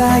till I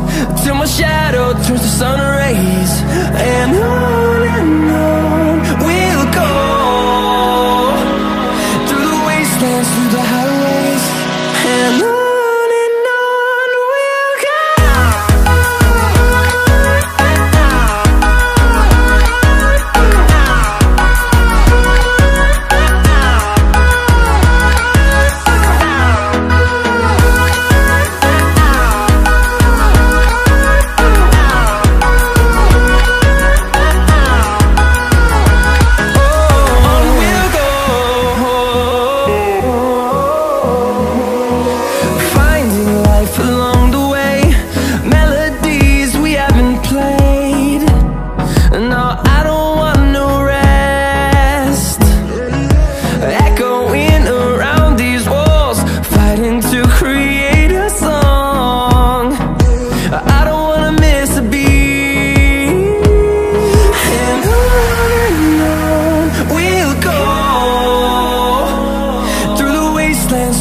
till my shadow turns to sun rays. And on we'll go, through the wastelands, through the highways, and on.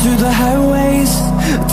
Through the highways,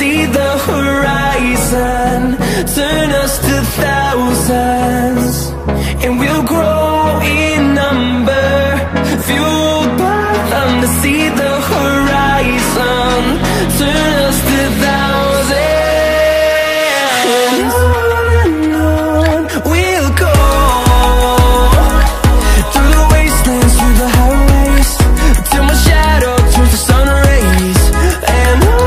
See the horizon, turn us to thousands, and we'll grow in number, fueled by them to see the horizon, turn us to thousands. And on we'll go, through the wastelands, through the highways, till my shadow turns to sun rays. And on